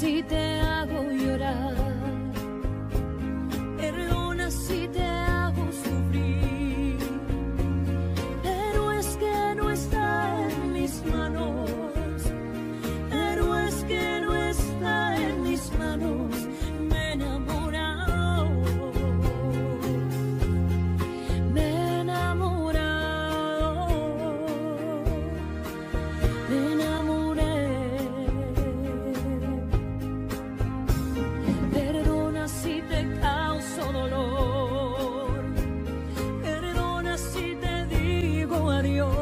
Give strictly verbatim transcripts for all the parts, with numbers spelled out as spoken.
si te hago llorar, perdona si te hago sufrir, pero es que no está en mis manos, pero es que no está en mis manos, me he enamorado, me he enamorado, me enamoré. Perdona si te causo dolor, perdona si te digo adiós.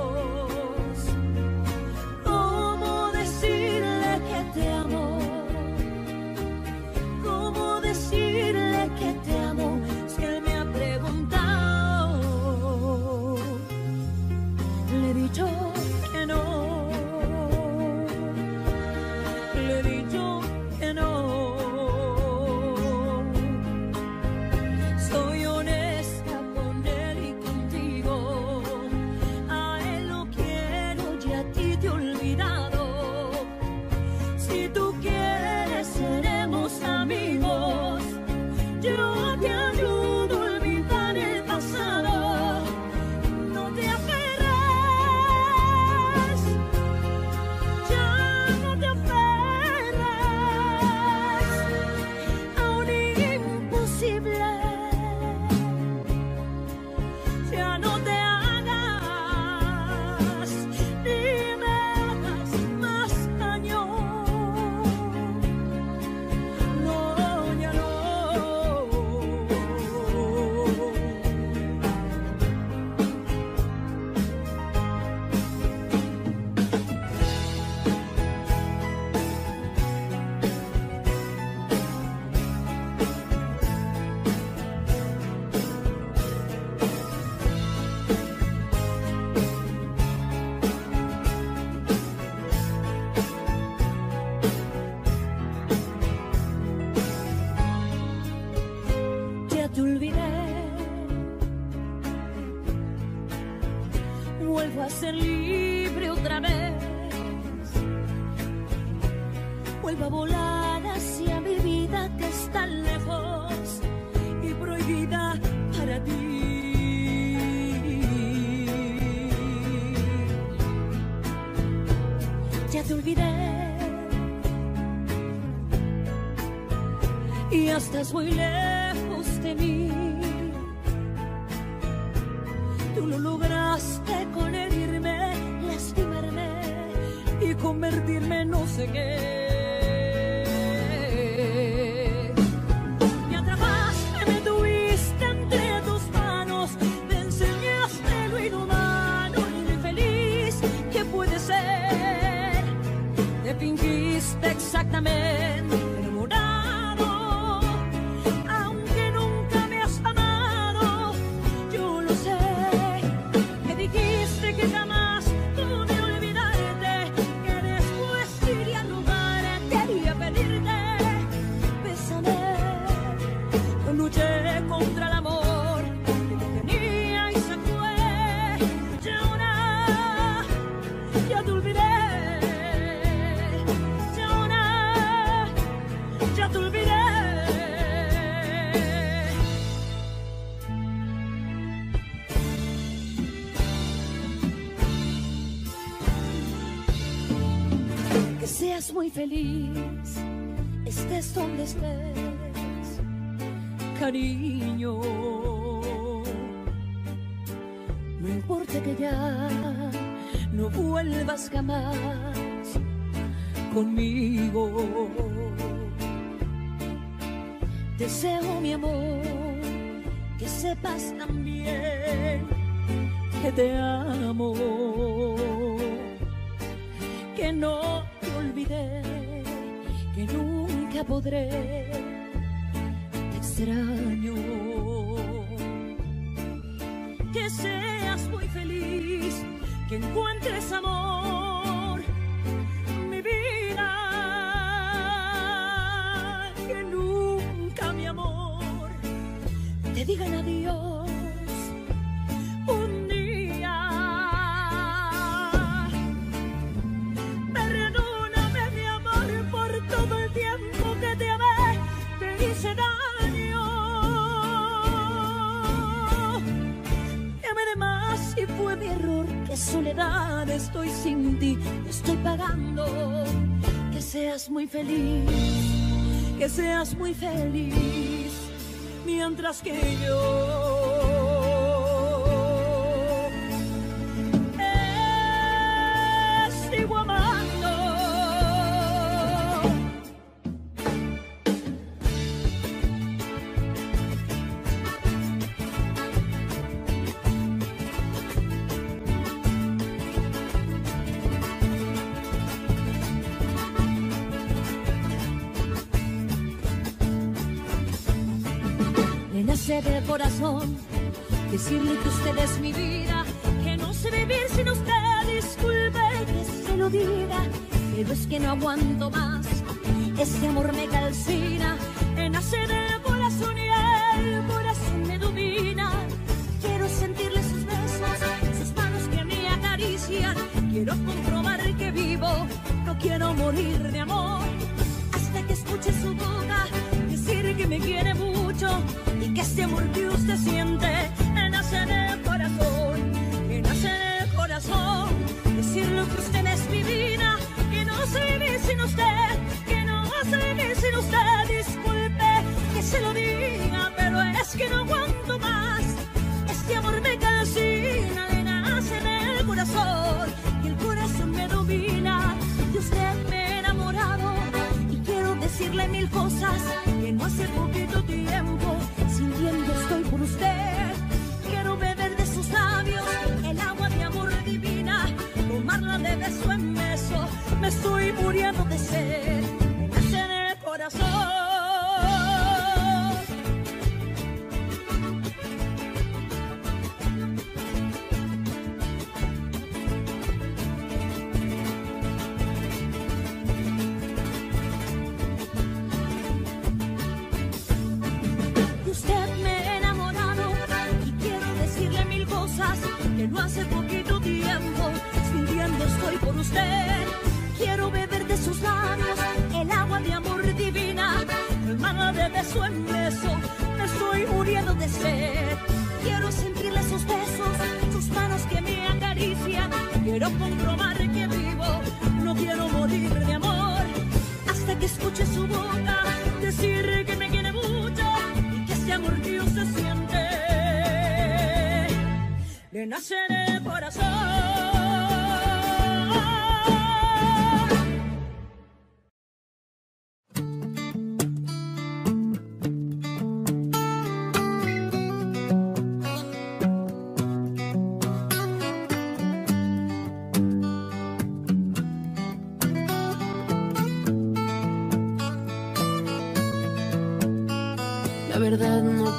Estás muy lejos de mí, tú lo lograste con herirme, lastimarme y convertirme en no sé qué. Muy feliz, estés donde estés, cariño. No importa que ya no vuelvas jamás conmigo. Deseo, mi amor, que sepas también que te amo, que no que nunca podré, te extraño. Que seas muy feliz, que encuentres amor, mi vida. Que nunca, mi amor, te digan adiós. Todo el tiempo fue mi error, qué soledad estoy sin ti, estoy pagando. Que seas muy feliz, que seas muy feliz, mientras que yo... Nace del corazón decirle que usted es mi vida, que no sé vivir sin usted, disculpe que se lo diga, pero es que no aguanto más, ese amor me calcina. Nace del corazón y el corazón me domina, quiero sentirle sus besos, sus manos que me acarician, quiero comprobar que vivo, no quiero morir de amor, hasta que escuche su boca decir que me quiere mucho. Y que este amor que usted siente nace en el corazón, que nace en el corazón. Decirle que usted es mi vida, que no sé vivir sin usted, que no sé vivir sin usted. Disculpe que se lo diga, pero es que no aguanto más. Este amor me calcina, le nace en el corazón, y el corazón me domina. De usted me he enamorado y quiero decirle mil cosas que no hace poquito tiempo. Sintiendo estoy por usted, quiero beber de sus labios el agua de amor divina, tomarla de beso en beso, me estoy muriendo de sed, me nace en el corazón. No hace poquito tiempo, sintiendo estoy por usted, quiero beber de sus labios el agua de amor divina, hermana de beso en beso, me estoy muriendo de sed, quiero sentirle sus besos, sus manos que me acarician, quiero comprobar que vivo, no quiero morir de amor, hasta que escuche su boca decir que me quiere mucho, y que este amor que usted siente le nace en el corazón.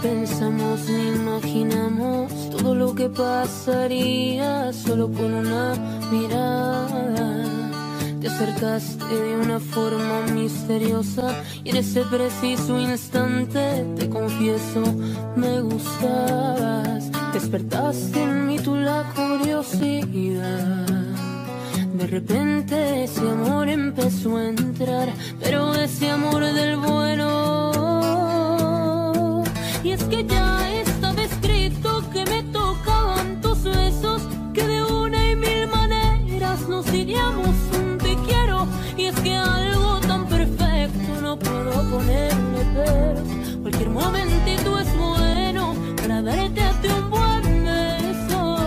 Pensamos ni imaginamos todo lo que pasaría solo con una mirada. Te acercaste de una forma misteriosa y en ese preciso instante, te confieso, me gustabas. Despertaste en mí tú la curiosidad. De repente ese amor empezó a entrar, pero ese amor del bueno. Y es que ya estaba escrito que me tocaban tus besos, que de una y mil maneras nos diríamos un te quiero. Y es que algo tan perfecto no puedo ponerle peros, cualquier momentito es bueno para darte a ti un buen beso.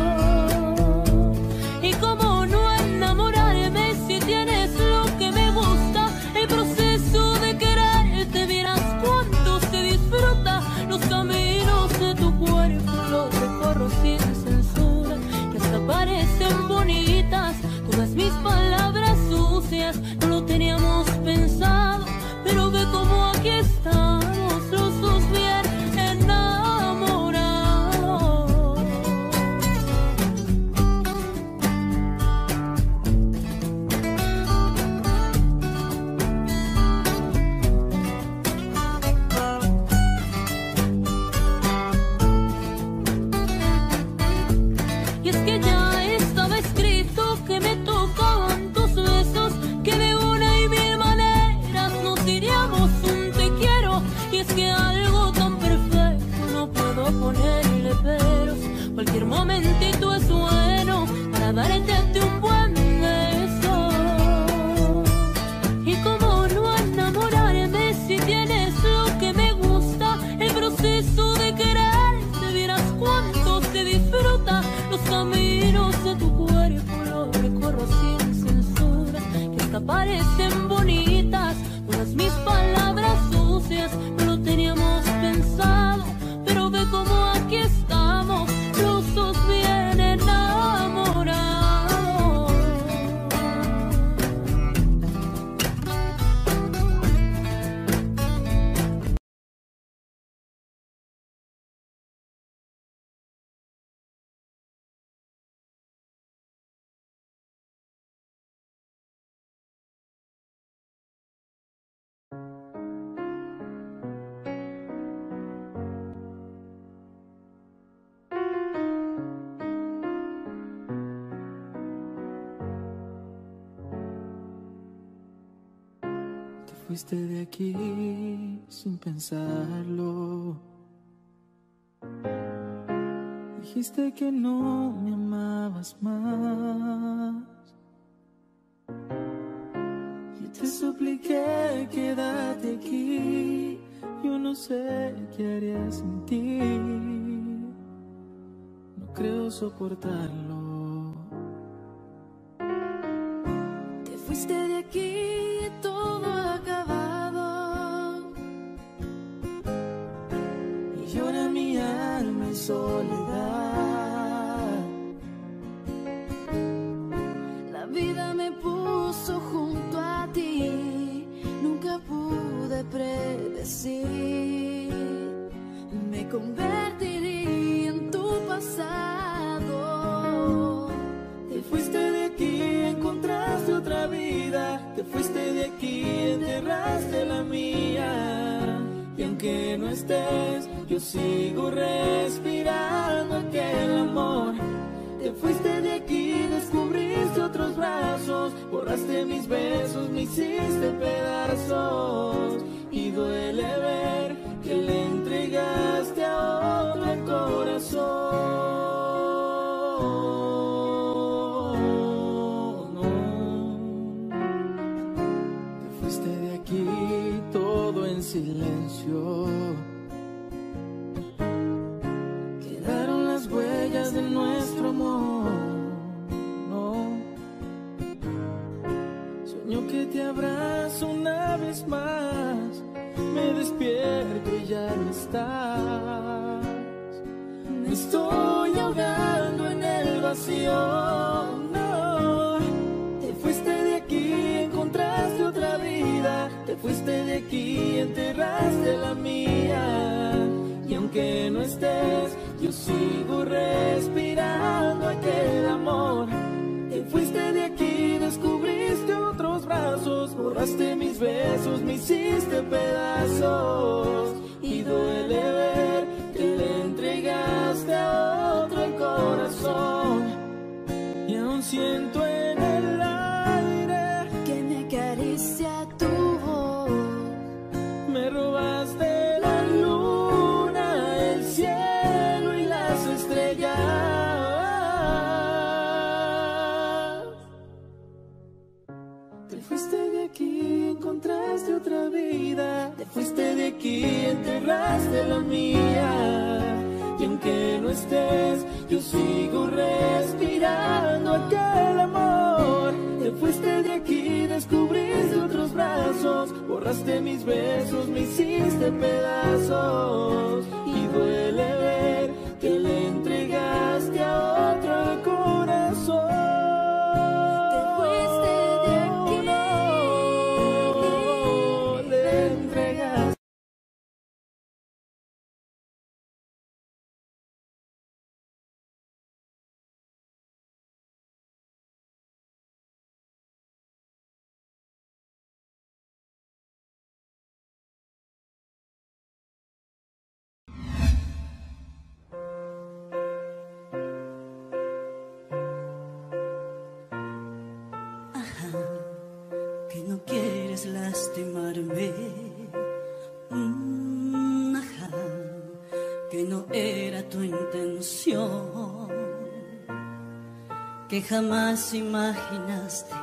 Y cómo no enamorarme si tienes lo que me gusta, el proceso de quererte, vieras cuánto se disfruta. Los caminos de tu cuerpo los recorro sin censura, que hasta parecen bonitas todas mis palabras sucias. No lo teníamos pensado, pero ve como aquí estamos los dos bien enamorados. Cualquier momentito es bueno. Parecen bonitas, todas mis palabras sucias, no lo teníamos pensado, pero ve como aquí estamos, los dos bien enamorados. Fuiste de aquí sin pensarlo. Dijiste que no me amabas más. Yo te supliqué, quédate aquí. Yo no sé qué haría sin ti. No creo soportarlo. Te fuiste de aquí. Soledad. La vida me puso junto a ti, nunca pude predecir. Me convertiría en tu pasado. Te fuiste de aquí, encontraste otra vida. Te fuiste de aquí, enterraste la mía. Y aunque no estés, yo sigo respirando aquel amor. Te fuiste de aquí, descubriste otros brazos, borraste mis besos, me hiciste pedazos. Y duele ver que le entregaste a otro el corazón. No. Te fuiste de aquí, todo en silencio. De nuestro amor, no. Sueño que te abrazo una vez más. Me despierto y ya no estás. Me estoy ahogando en el vacío, no. Te fuiste de aquí, encontraste otra vida. Te fuiste de aquí, enterraste la mía. Y aunque no estés, yo sigo respirando aquel amor. Te fuiste de aquí, descubriste otros brazos, borraste mis besos, me hiciste pedazos. Y duele ver que le entregaste a otro el corazón. Y aún siento en el aire que me acaricia tu voz. Me robaste la luna, el cielo estrellas. Te fuiste de aquí, encontraste otra vida. Te fuiste de aquí, enterraste la mía. Y aunque no estés, yo sigo respirando aquel amor. Te fuiste de aquí, descubriste otros brazos, borraste mis besos, me hiciste pedazos. Y duele ver que le entregaste a otro corazón. Te fuiste de aquí, no, le entregaste. Lastimarme, mm, ajá, que no era tu intención, que jamás imaginaste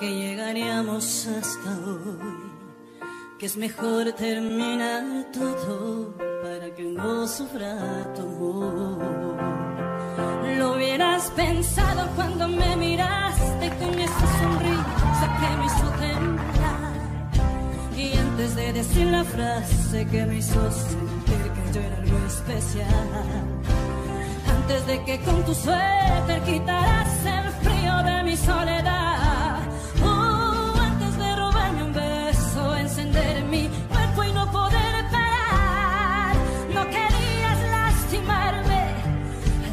que llegaríamos hasta hoy, que es mejor terminar todo para que no sufra tu amor. Lo hubieras pensado cuando me miraste con esa sonrisa que me hizo temblar, y antes de decir la frase que me hizo sentir que yo era algo especial, antes de que con tu suéter quitaras el frío de mi soledad, uh, antes de robarme un beso, encender mi cuerpo y no poder parar. No querías lastimarme,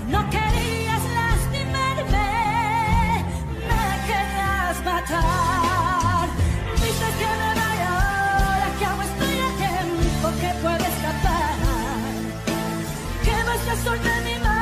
no querías lastimarme, me querías matar. Dices que me vaya ahora, que aún estoy a tiempo, que puedo escapar, que vas a soltar mi mano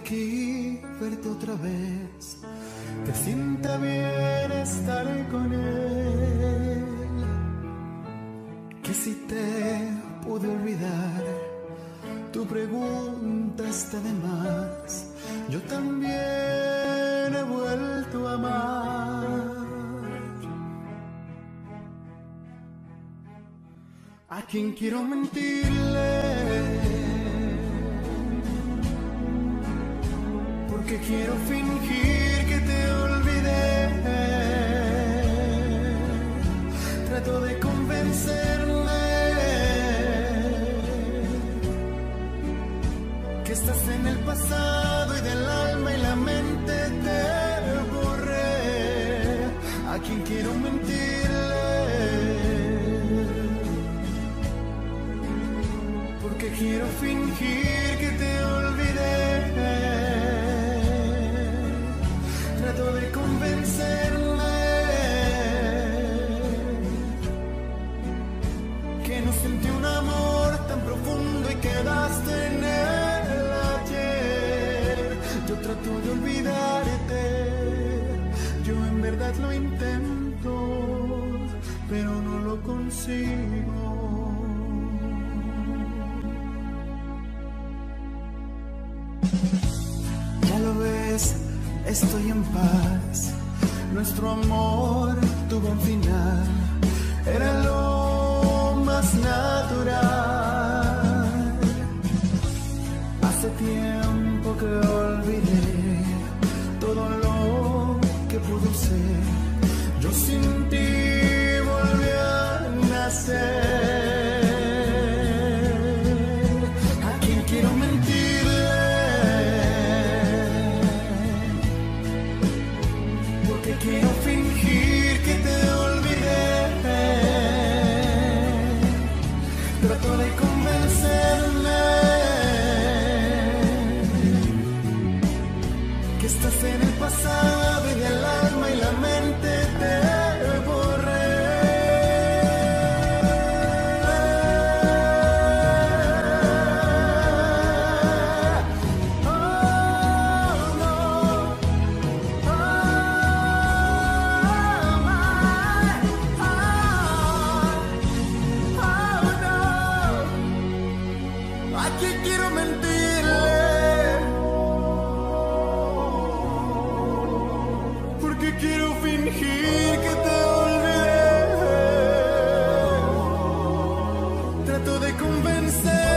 aquí, verte otra vez. Te sienta bien estar con él. Que si te pude olvidar, tu pregunta está de más. Yo también he vuelto a amar a quien quiero mentirle, que quiero fingir que te olvidé. Trato de convencerme que estás en el pasado y del alma y la mente te borré. A quien quiero mentirle, porque quiero fingir que te olvidé. Trato de convencerme que no sentí un amor tan profundo y quedaste en el ayer. Yo trato de olvidarte, yo en verdad lo intento, pero no lo consigo. Ya lo ves, estoy en paz, nuestro amor tuvo un final, era lo más natural. Hace tiempo que olvidé todo lo que pudo ser, yo sin ti volví a nacer. Quiero fingir que te olvidé, trato de convencerme que estás en el pasado y del alma y la mente te borré. Trato de convencer.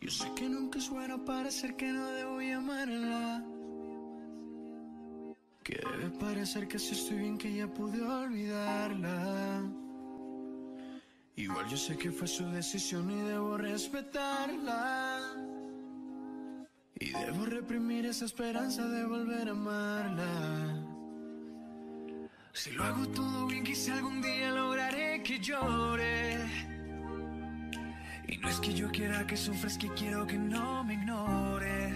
Yo sé que nunca es bueno parecer que no debo llamarla, que debe parecer que si estoy bien que ya pude olvidarla. Igual yo sé que fue su decisión y debo respetarla, y debo reprimir esa esperanza de volver a amarla. Si lo hago todo bien, quizá algún día lograré que llore. Y no es que yo quiera que sufras, que quiero que no me ignore.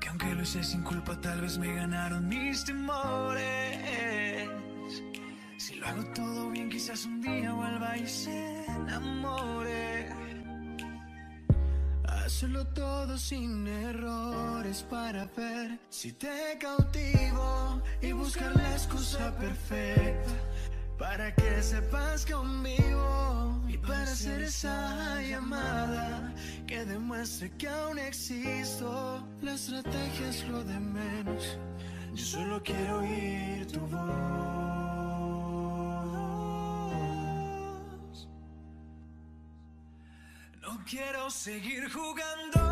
Que aunque lo hice sin culpa, tal vez me ganaron mis temores. Si lo hago todo bien, quizás un día vuelva y se enamore. Hazlo todo sin errores para ver si te cautivo y buscar la excusa perfecta para que sepas conmigo. Y para hacer esa llamada que demuestre que aún existo. La estrategia es lo de menos, yo solo quiero oír tu voz. No quiero seguir jugando.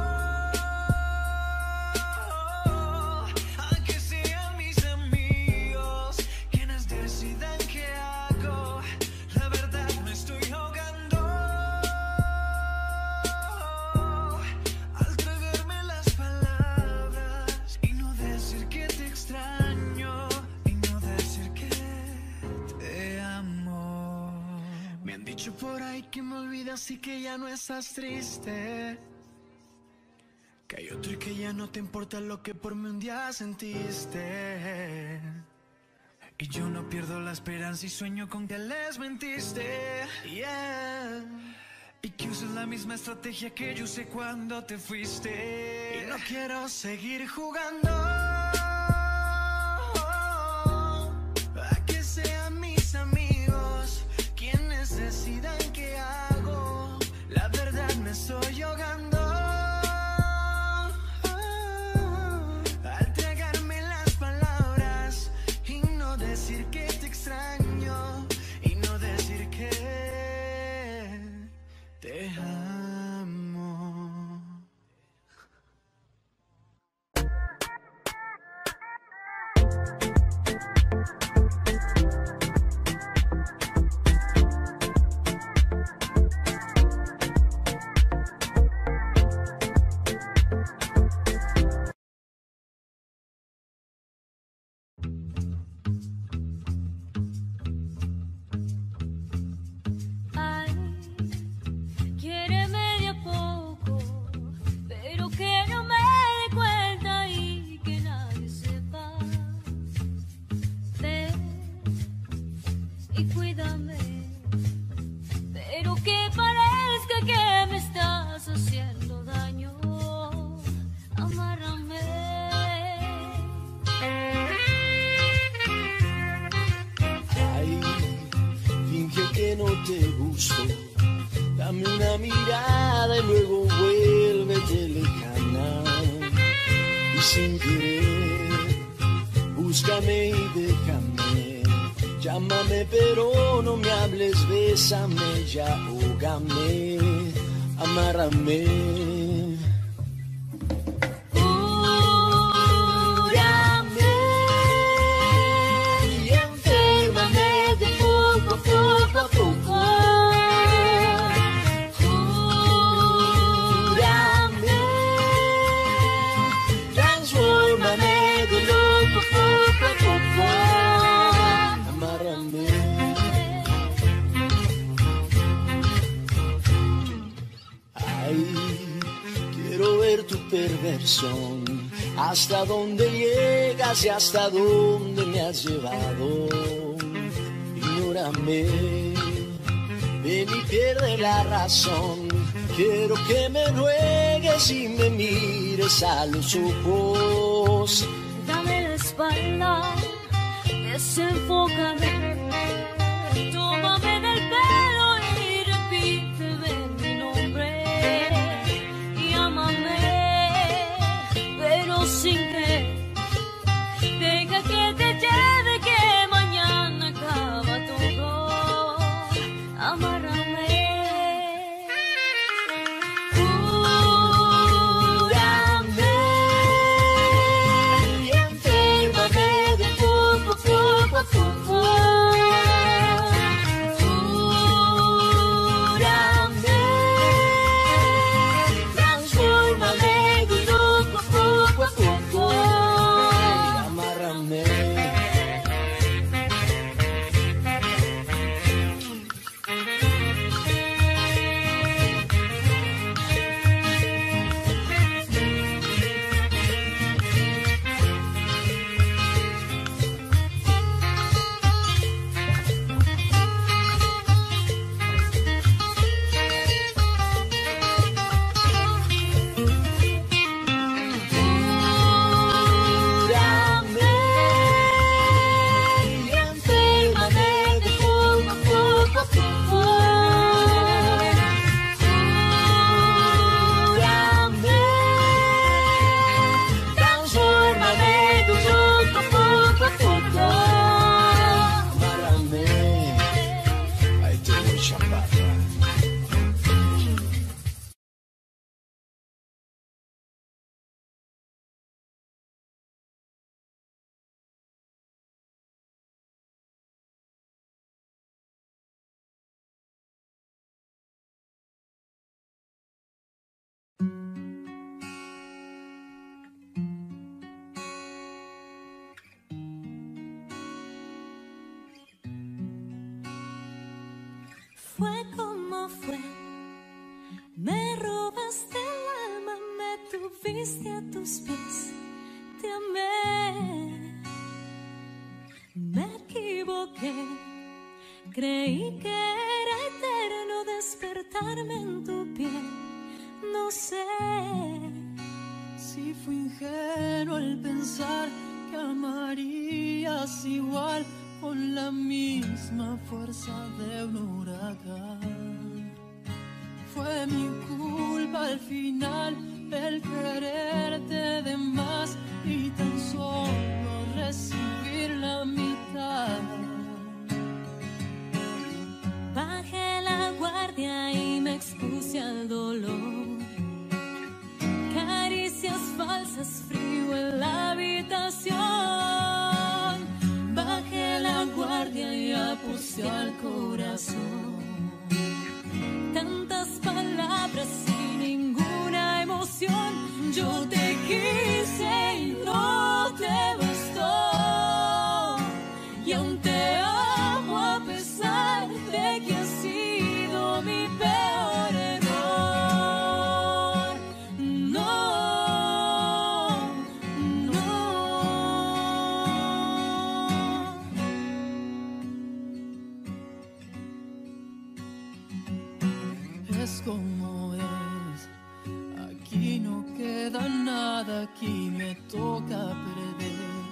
Por ahí que me olvidas y que ya no estás triste, que hay otro y que ya no te importa lo que por mí un día sentiste. Y yo no pierdo la esperanza y sueño con que les mentiste, yeah. Y que usas la misma estrategia que yo usé cuando te fuiste. Y no quiero seguir jugando. Decidan qué hago, la verdad me estoy ahogando. Al tragarme las palabras y no decir que te extraño, y no decir que te amo. Dame una mirada y luego vuélvete lejana. Y sin querer, búscame y déjame. Llámame pero no me hables, bésame y ahógame, amárrame. Perversión, hasta dónde llegas y hasta dónde me has llevado. Ignórame, ven y pierde la razón. Quiero que me ruegues y me mires a los ojos. Dame la espalda, desenfócame, tómame del pelo y repíteme. suelte, deja que te lleve, que mañana acaba todo, amárrame, júrame, enférmame de poco a poco a poco, júrame, transfórmame de poco a poco a poco, amárrame. Fue como fue, me robaste el alma, me tuviste a tus pies, te amé. Me equivoqué, creí que era eterno despertarme en tu piel, no sé. Si fui ingenuo al pensar que amarías igual, con la misma fuerza de un huracán. Fue mi culpa al final el quererte de más y tan solo recibir la mitad. Bajé la guardia y me expuse al dolor. Caricias falsas, frío en la habitación. Bajé la guardia y aposté al corazón. Tantas palabras sin ninguna emoción. Yo te quise y no te bastó. Y aún te amo a pesar de que has sido mi peor error. No. Como es, aquí no queda nada, aquí me toca perder,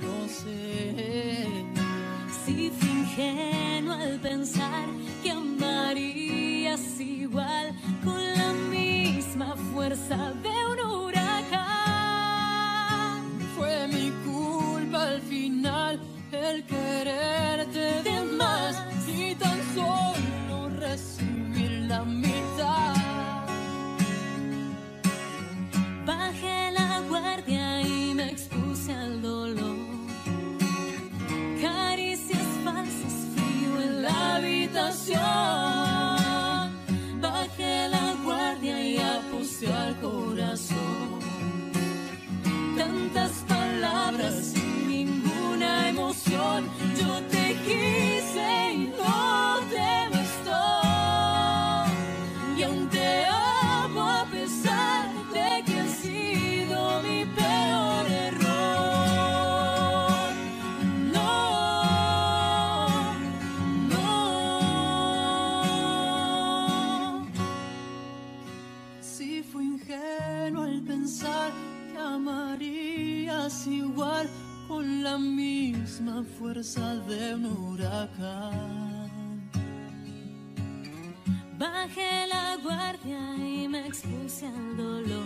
lo sé. Si fui ingenuo al pensar que amarías igual, con la misma fuerza de un huracán. Fue mi culpa al final el quererte de más y tan solo recibir la misma. Bajé la guardia y me expuse al dolor. Caricias falsas, frío en la habitación. Bajé la guardia y aposté al corazón. Tantas palabras sin ninguna emoción. Yo te quise y no te bastó. Y aún te amo a pesar de que has sido mi peor error. No, no. Si fui ingenuo al pensar que amarías igual, con la misma fuerza de un huracán. Bajé la guardia y me expuse al dolor.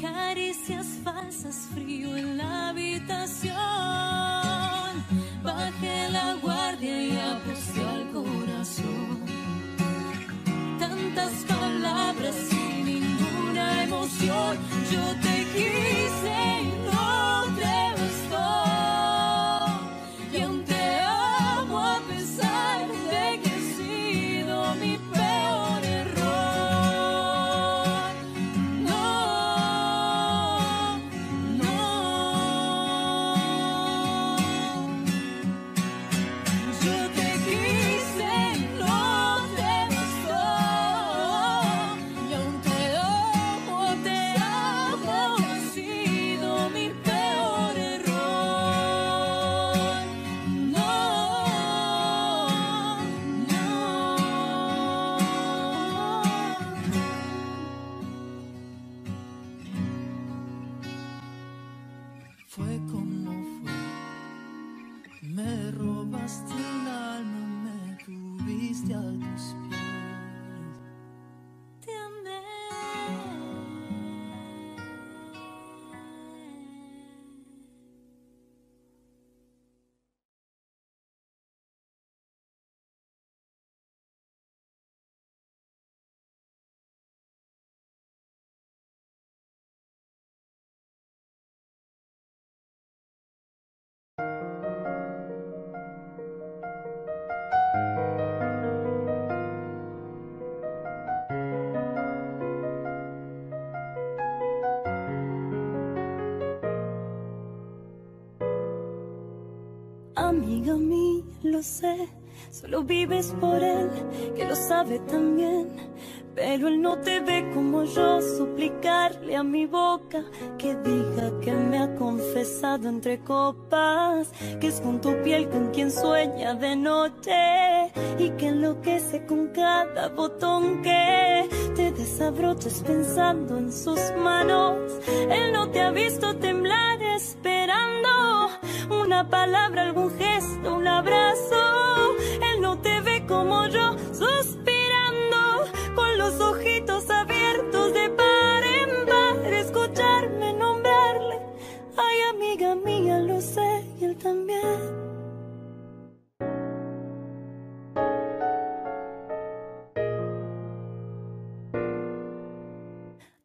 Caricias falsas, frío en la habitación. Bajé la guardia y aprecio al corazón. Tantas palabras sin ninguna emoción. Yo te quise y no te gustó. Y aún te amo a pesar de que he sido mi peor error. Amiga mía, lo sé, solo vives por él, que lo sabe también. Pero él no te ve como yo, suplicarle a mi boca que diga que me ha confesado entre copas, que es con tu piel con quien sueña de noche y que enloquece con cada botón que te desabroches pensando en sus manos. Él no te ha visto temblar esperando una palabra, algún gesto, un abrazo. Él no te ve como yo, suspirando con los ojitos abiertos de par en par, escucharme nombrarle. Ay, amiga mía, lo sé, y él también.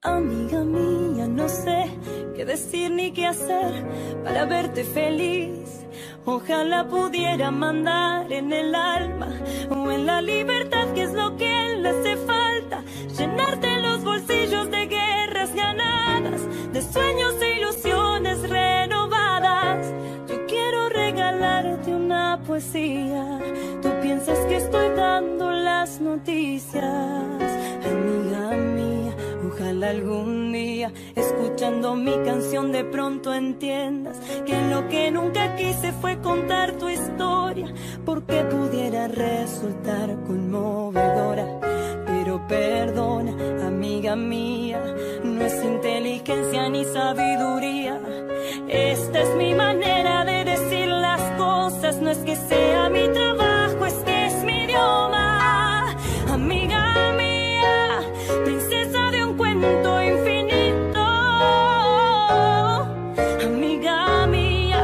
Amiga mía, no sé qué decir ni qué hacer para verte feliz. Ojalá pudiera mandar en el alma o en la libertad, que es lo que le hace falta. Llenarte los bolsillos de guerras ganadas, de sueños e ilusiones renovadas. Yo quiero regalarte una poesía. Tú piensas que estoy dando las noticias. Amiga mía, ojalá algún día, escuchando mi canción, de pronto entiendas que lo que nunca quise fue contar tu historia, porque pudiera resultar conmovedora. Pero perdona, amiga mía, no es inteligencia ni sabiduría. Esta es mi manera de decir las cosas, no es que sea mi trabajo, es que es mi idioma. Amiga mía, princesa de un cuento infinito. Amiga mía,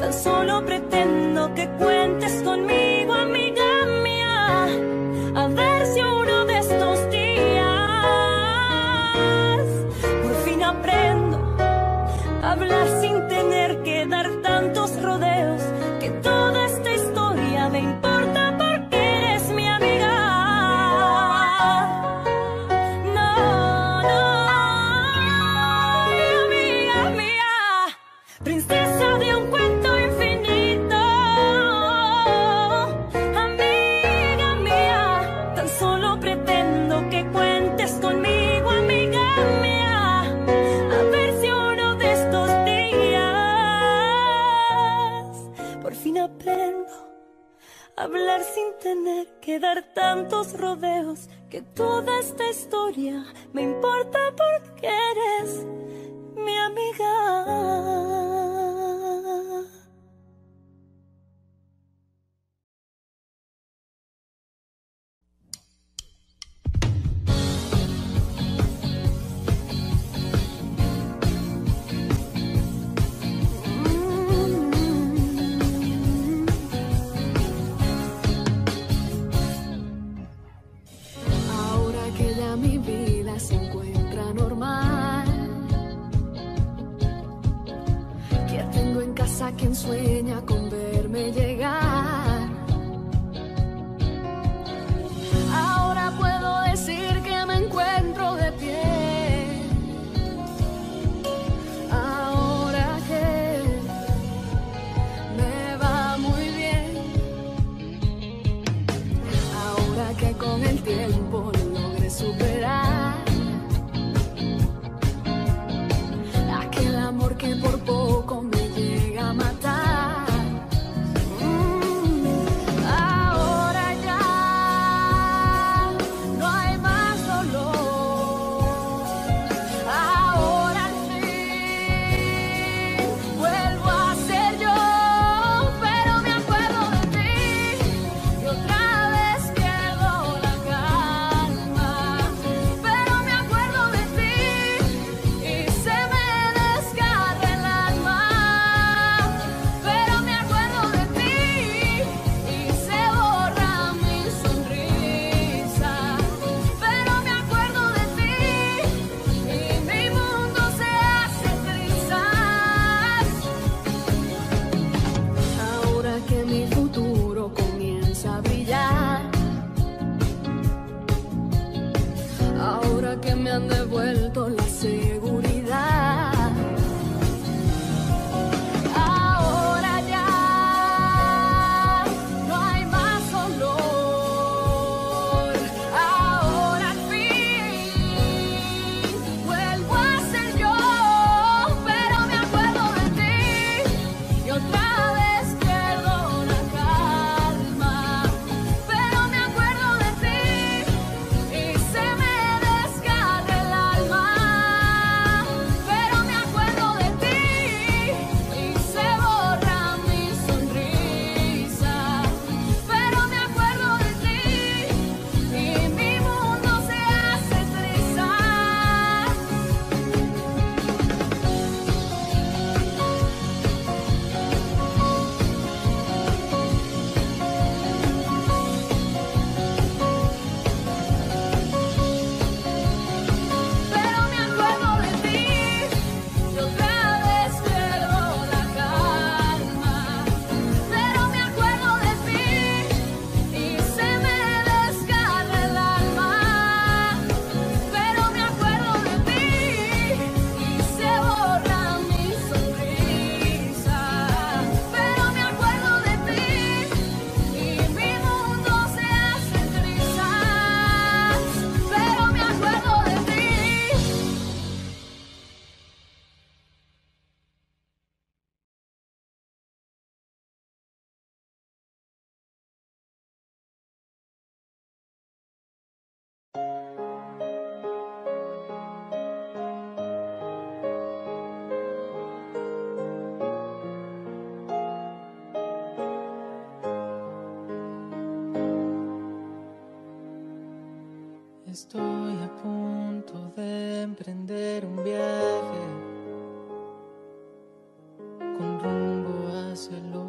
tan solo pretendo que cuentes conmigo. Amiga mía, a ver si uno de estos días por fin aprendo a hablar sin tener que dar tantos rodeos, que toda esta historia me importa. Hablar sin tener que dar tantos rodeos, que toda esta historia me importa porque eres mi amiga. pasa quien sueña con verme llegar. Ahora puedo decir que me encuentro de pie. Ahora que me va muy bien. Ahora que con el tiempo logré superar aquel amor que por poco me llega a matar. Estoy a punto de emprender un viaje con rumbo hacia lo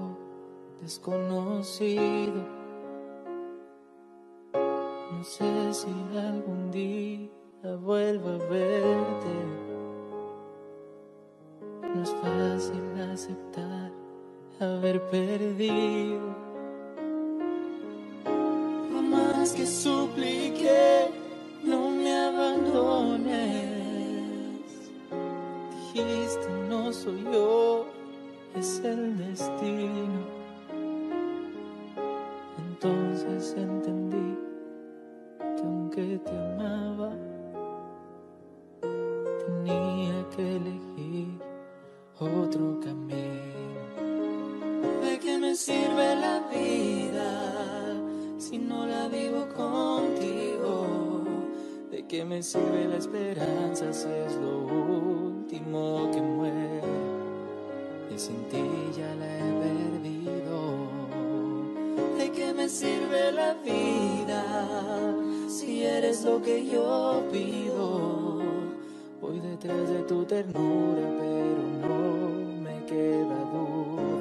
desconocido. No sé si algún día vuelvo a verte. No es fácil aceptar haber perdido. Por más que supliqué, no me abandones. Dijiste no soy yo, es el destino. Entonces entendí que aunque te amaba, tenía que elegir otro camino. ¿De qué me sirve la vida si no la vivo contigo? ¿De qué me sirve la esperanza si es lo último que muere? Y sin ti ya la he perdido. ¿De qué me sirve la vida si eres lo que yo pido? Voy detrás de tu ternura, pero no me queda duda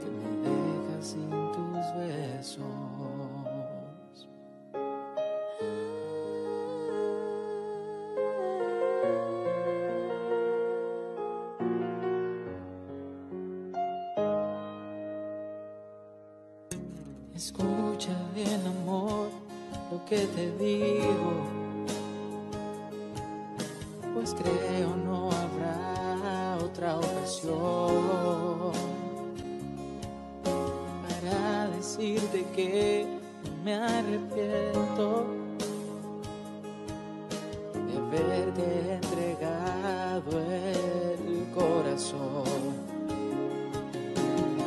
que me dejas sin tus besos. Escucha bien, amor, lo que te digo, pues creo no habrá otra ocasión para decirte que no me arrepiento de haberte entregado el corazón.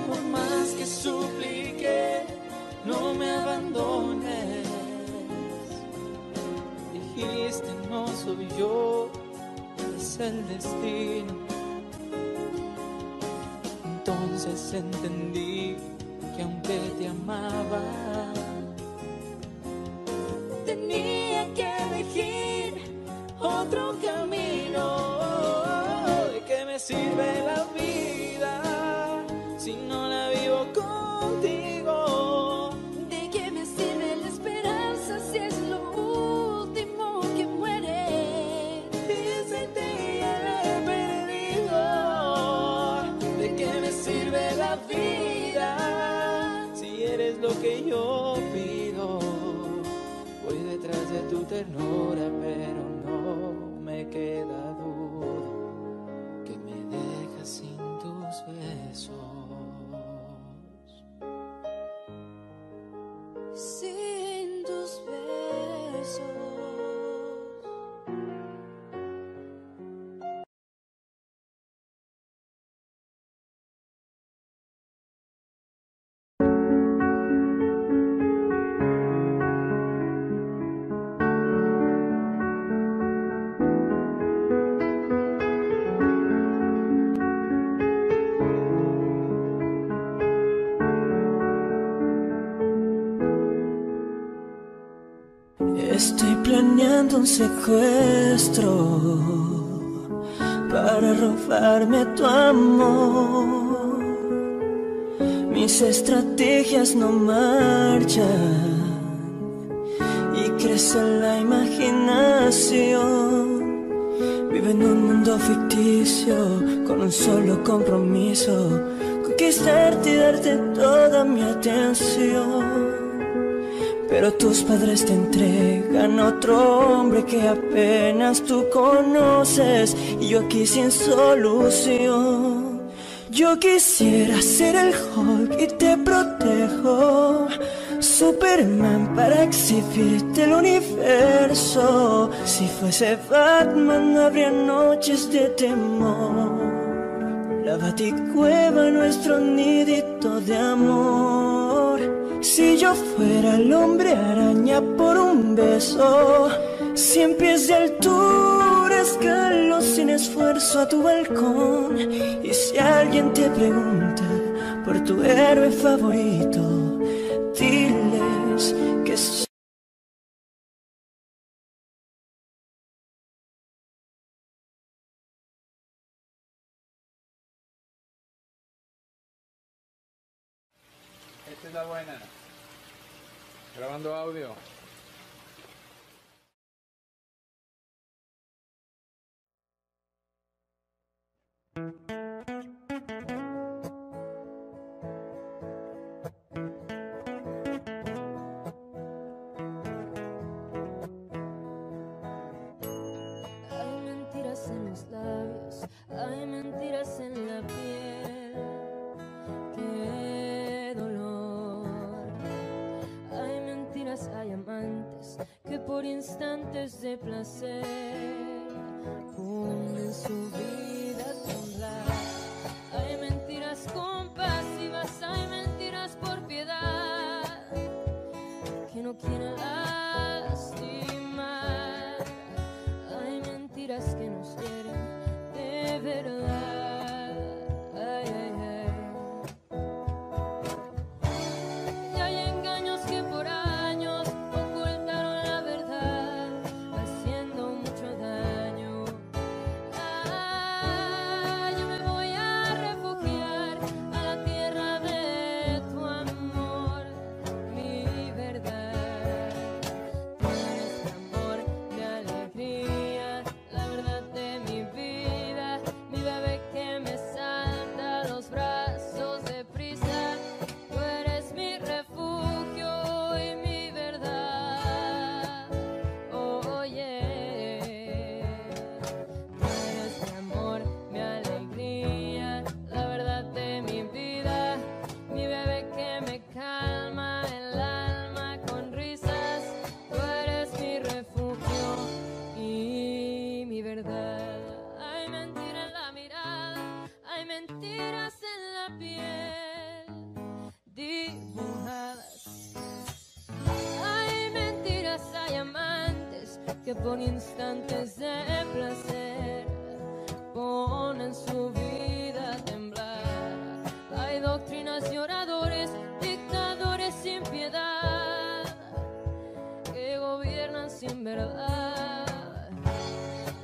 Por más que suplique, no me abandones. Dijiste no soy yo, es el destino. Entonces entendí que aunque te amaba, tenía que elegir otro camino. ¿De qué me sirve la vida si no la vivo contigo? Que yo pido, voy detrás de tu ternura, pero no me queda duda que me dejas sin tus besos, sin tus besos. Estoy planeando un secuestro para robarme tu amor. Mis estrategias no marchan y crece la imaginación. Vivo en un mundo ficticio con un solo compromiso: conquistarte y darte toda mi atención. Pero tus padres te entregan a otro hombre que apenas tú conoces, y yo aquí sin solución. Yo quisiera ser el Hulk y te protejo, Superman para exhibirte el universo. Si fuese Batman no habría noches de temor, la baticueva nuestro nidito de amor. Si yo fuera el hombre araña por un beso, cien pies de altura, escalo sin esfuerzo a tu balcón. Y si alguien te pregunta por tu héroe favorito, diles que soy. Esta es la buena. Grabando audio. Hay mentiras en los labios, hay mentiras en la piel. Hay amantes que por instantes de placer ponen su vida a temblar. Hay mentiras compasivas, hay mentiras por piedad que no quieren lastimar. Hay mentiras que nos quieren de verdad. Ay, ay, ay. Y hay engaños que por ahí ocultaron la verdad, haciendo mucho daño. que por instantes de placer ponen su vida a temblar. Hay doctrinas y oradores, dictadores sin piedad, que gobiernan sin verdad.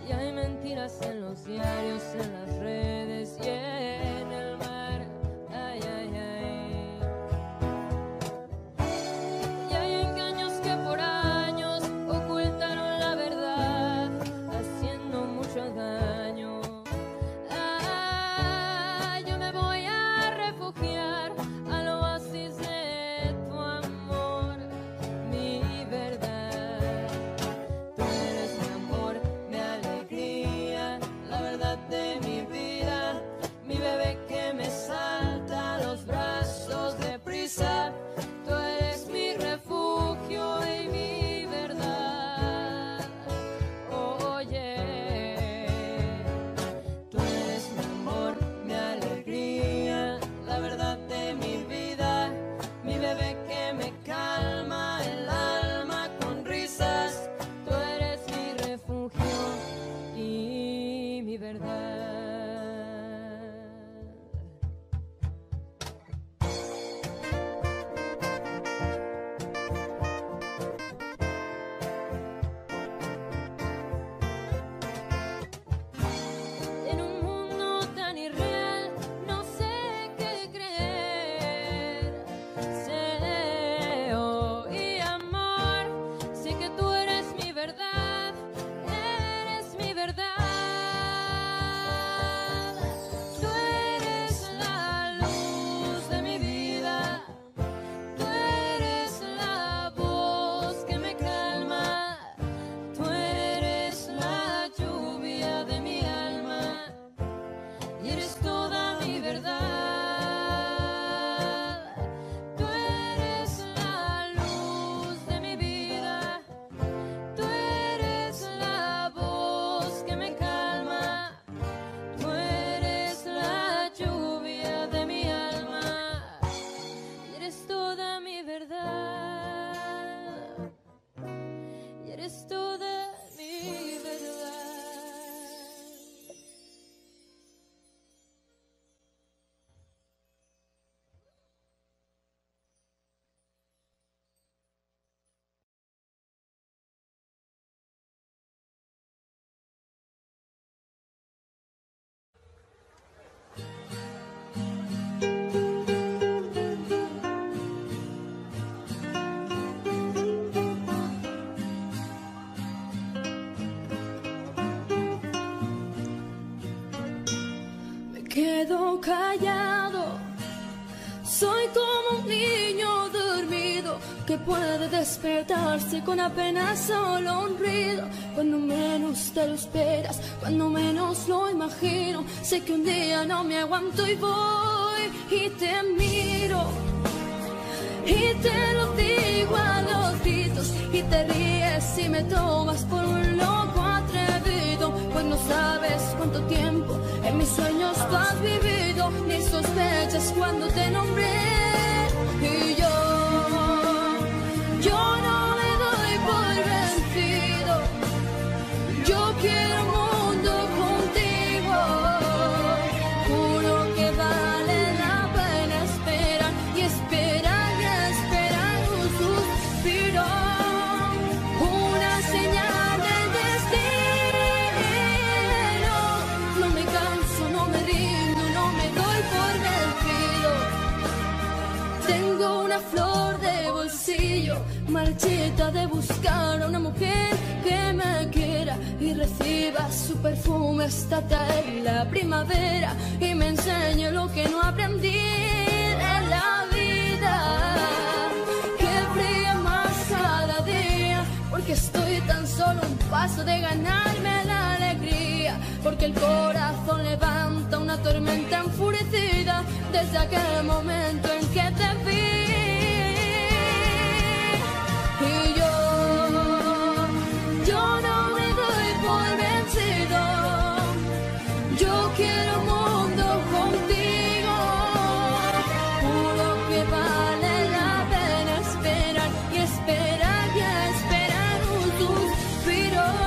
Y hay mentiras en los diarios, en las redes y en el mar. Ay, ay, ay. Y hay engaños que por años ocultaron la verdad, haciendo mucho daño. Ah, yo me voy a refugiar al oasis de tu amor, mi verdad. Tú eres mi amor, mi alegría, la verdad de mi vida, mi bebé que me salta a los brazos deprisa. Tú eres mi refugio y mi verdad. Oye, tú eres mi amor, mi alegría, la verdad de mi vida, mi bebé que me calma el alma con risas. Tú eres mi refugio y mi verdad. En un mundo tan irreal no sé qué creer. Sé y amor, sé que tú eres mi verdad, eres mi verdad. Tú eres la luz de mi vida, tú eres la voz que me calma, tú eres la lluvia de mi alma, y eres toda mi verdad. Tú eres la luz de mi vida, tú eres la voz que me calma, tú eres la lluvia de mi alma, y eres toda mi verdad, y eres toda mi verdad. Me quedo callado, soy como un niño dormido que puede despertarse con apenas solo un ruido. Cuando menos te lo esperas, cuando menos lo imagino, sé que un día no me aguanto y voy y te miro, y te lo digo a los gritos, y te ríes y me tomas por un loco atrevido. Pues no sabes cuánto tiempo en mis sueños tú has vivido, ni sospechas cuando te nombré. Y yo, yo no me doy por vencido, yo quiero un mundo contigo, juro que vale la pena esperar, y esperar y esperar un suspiro, una señal del destino. No me canso, no me rindo, no me doy por vencido. Tengo una flor de bolsillo, marchita de buscar a una mujer que me quiera y reciba su perfume hasta traer la primavera y me enseñe lo que no aprendí en la vida. Que brilla más cada día, porque estoy tan solo un paso de ganarme la alegría, porque el corazón levanta una tormenta enfurecida desde aquel momento en que te vi. Y yo, yo no me doy por vencido, yo quiero un mundo contigo, juro que vale la pena esperar, y esperar y esperar un suspiro.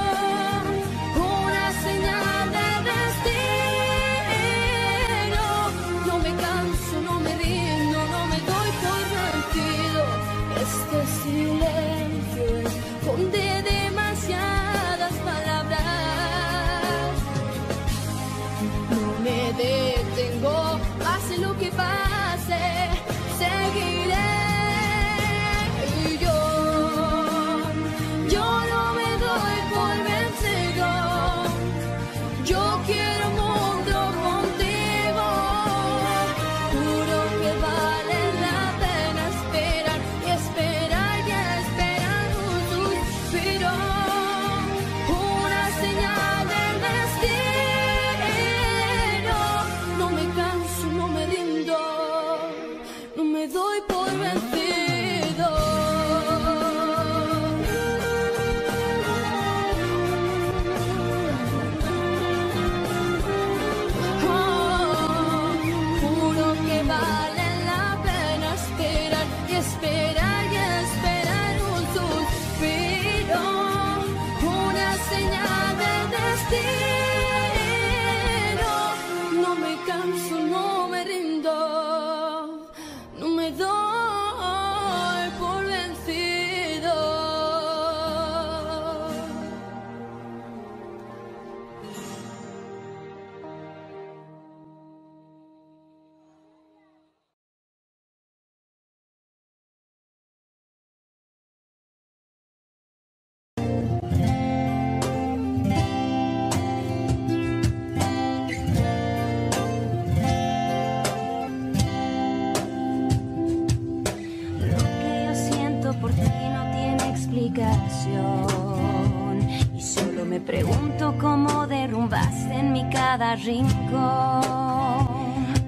Me pregunto cómo derrumbaste en mi cada rincón.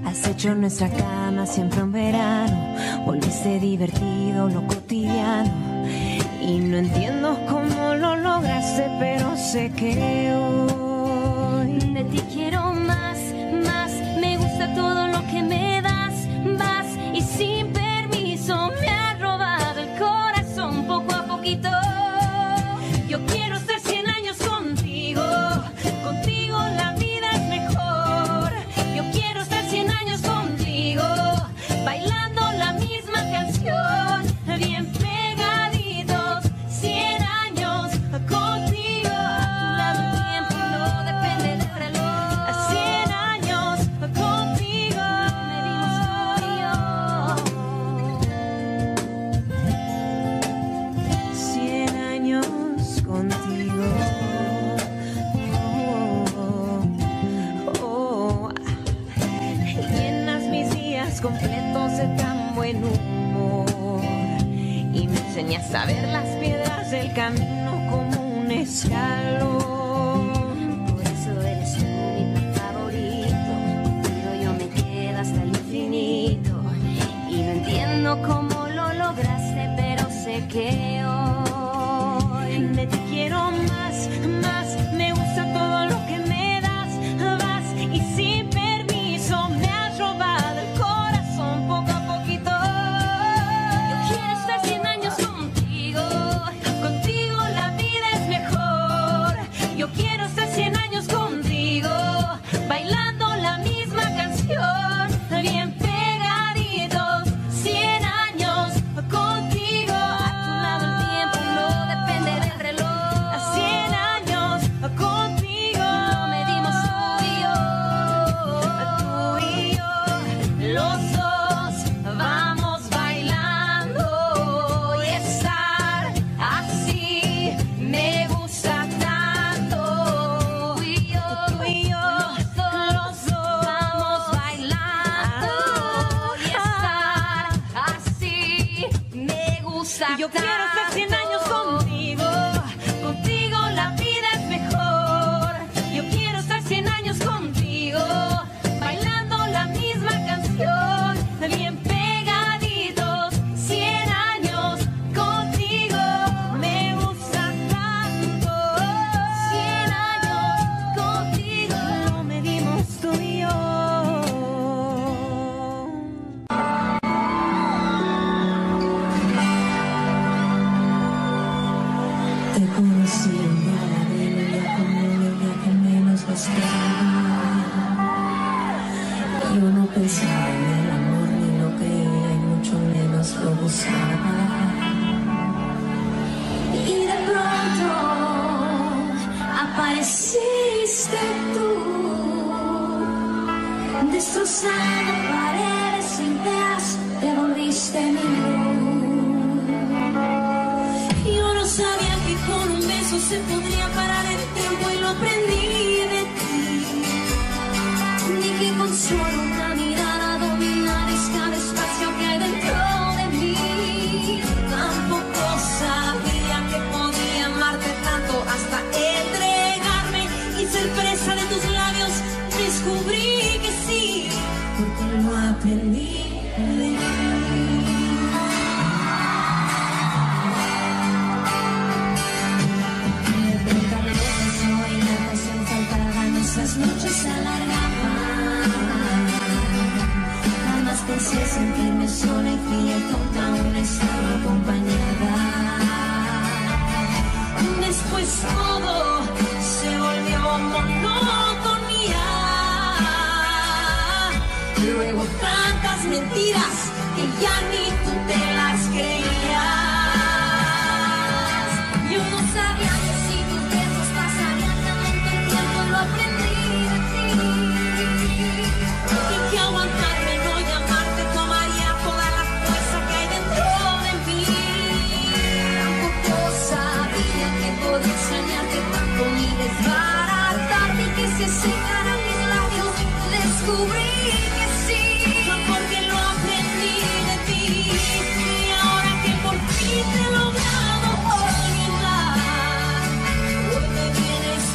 Has hecho nuestra cama siempre un verano, volviste divertido lo cotidiano. Y no entiendo cómo lo lograste, pero sé que hoy de ti quiero más, más. Me gusta todo lo que me das, vas y sin permiso me has robado el corazón poco a poquito. Yo quiero ser cien años contigo, contigo la vida es mejor. Yo quiero estar cien años contigo, bailando la misma canción, bien pegados, cien años contigo. A tu lado el tiempo no depende del reloj, cien años contigo. Me dimos cien años contigo. Oh, oh, oh. Llenas mis días completos de tan buen humor y me enseñas a ver las piedras del camino como un escalón. Por eso eres tú mi pan favorito, pero yo me quedo hasta el infinito. Y no entiendo cómo lo lograste, pero sé que hoy de ti quiero más, más. Me gusta todo lo que me das, vas y sin permiso me has robado el corazón poco a poquito. Yo quiero estar cien años contigo, contigo la vida es mejor. Yo quiero estar cien años contigo, bailando la misma canción, bien pegaditos, cien años contigo. A tu lado el tiempo no depende del reloj, cien años contigo. Lo medimos tú y yo, tú y yo, los dos vamos bailando. Y estar así me gusta tanto. Tú y yo, tú y yo, los dos vamos bailando. Y estar así me gusta tanto. Yo quiero estar cien años contigo, contigo la vida es mejor. Yo quiero estar cien años contigo, bailando la misma canción, bien pegaditos, cien años contigo. Me gusta tanto, cien años contigo. Lo medimos tú y yo. Te conocí un día a la vela con el día que menos bastaba. Yo no pensaba en el amor ni lo creía y mucho menos lo buscaba. Y de pronto apareciste tú, destrozando paredes sin pedazos, te volviste mi luz. Yo no sabía que con un beso se podría parar el tiempo y lo aprendí de ti. Ni que con solo una mirada dominares cada espacio que hay dentro de mí. Tampoco sabía que podía amarte tanto hasta entregarme y ser presa de tus labios. Descubrí que sí, porque lo aprendí de ti. Me preguntaron eso y la pasión faltaba, nuestras noches se alargaban. Jamás pensé sentirme sola y fría y tonta, aún estaba acompañada. Después todo se volvió monotonía. Luego tantas mentiras que ya ni tú te las creías. Yo no sabía que si tus besos pasarían tanto el tiempo, lo aprendí de ti. Y que aguantarme, no llamarte, tomaría toda la fuerza que hay dentro de mí. Tampoco sabía que podía extrañarte tanto ni desbaratarte y que se secaran mis labios. Descubrí que sí, porque lo aprendí de ti. Y ahora que por fin te he logrado olvidar, hoy me vienes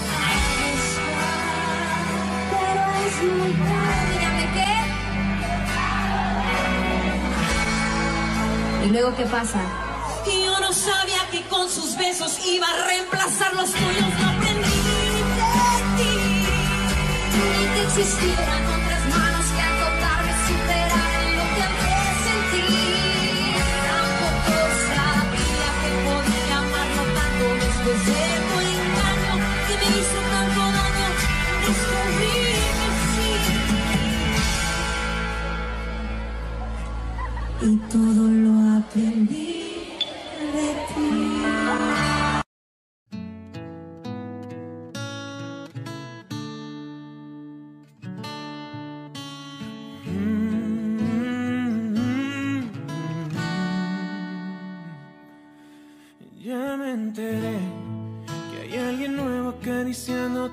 ¿Y luego qué pasa? Y yo no sabía que con sus besos iba a reemplazar los tuyos. No aprendí de ti, ni que existieran otras manos que acotarme, superar en lo que hablé, sentí. Tampoco sabía que podía amarlo tanto después de tu engaño que me hizo tanto daño. Descubrí que sí. Y todo lo aprendí.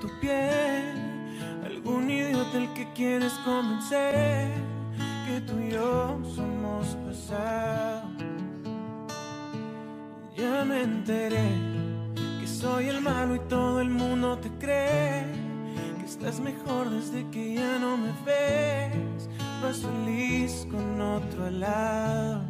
Tu piel, algún idiota el que quieres convencer que tú y yo somos pasado. Ya me enteré que soy el malo y todo el mundo te cree que estás mejor desde que ya no me ves. Vas feliz con otro al lado.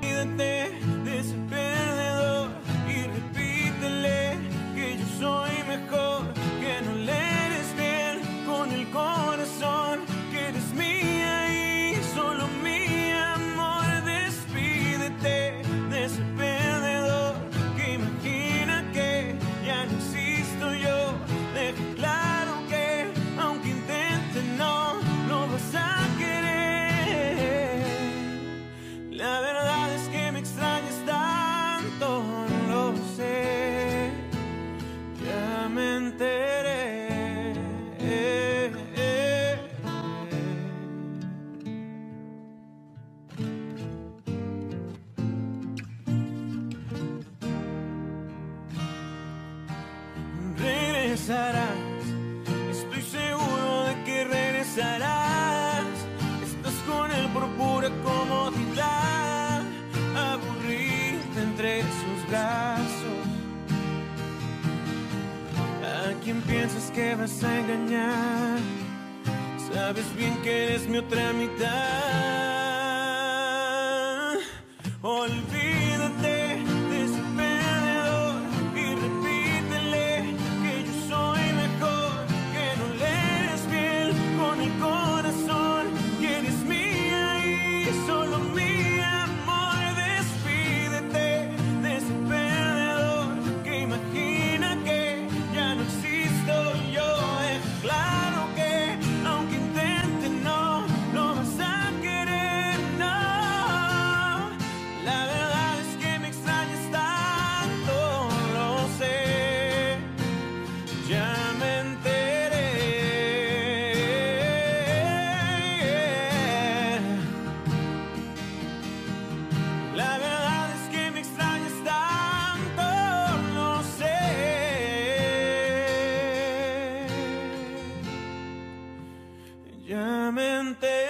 Olvídate de ese perdedor y repítele que yo soy mejor, que no le des bien con el corazón, que eres mía y solo mi amor. Despídete de ese perdedor que imagina que ya no existo yo. Deja claro que aunque intente no lo vas a querer. La verdad es que me extrañas tanto, no lo sé. Me enteré, eh, eh, eh. Regresarás, estoy seguro de que regresarás. Estás con él por pura comodidad, aburrida entre sus brazos. ¿A quién piensas que vas a engañar? Sabes bien que eres mi otra mitad. Olvídate de ese perdedor y repítele que yo soy mejor, que no le des piel con el corazón, que eres mía y solo mi amor. Despídete de ese perdedor que imagina que ya no existo yo, es claro que aunque intente no, no vas a querer, no. La verdad es que me extrañas tanto, lo sé, ya me enteré. La verdad me enamoré.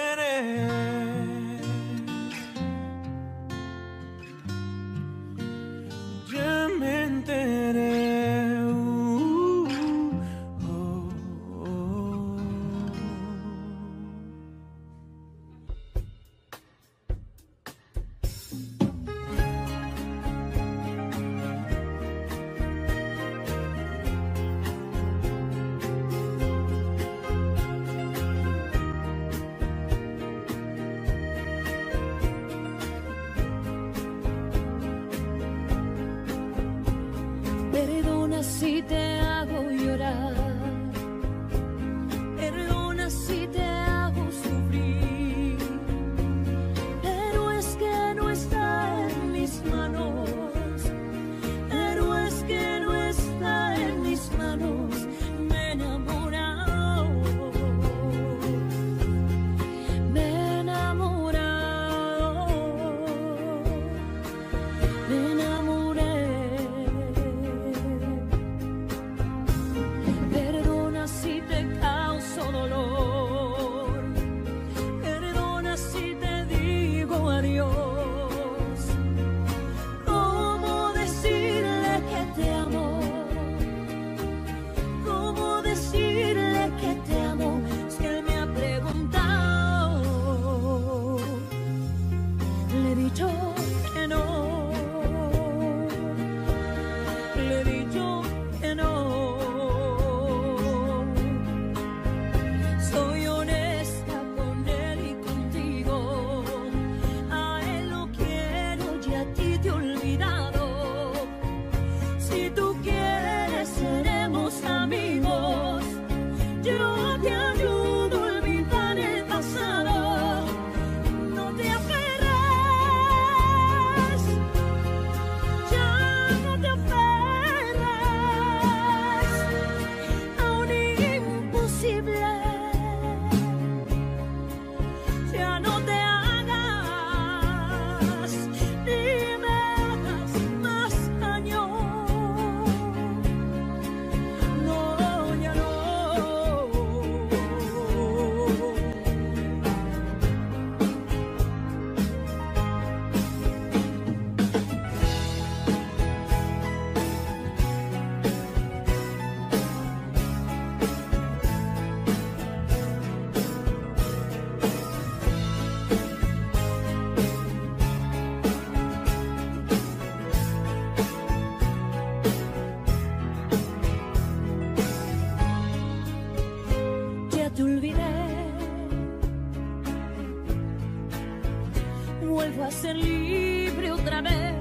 ser libre otra vez,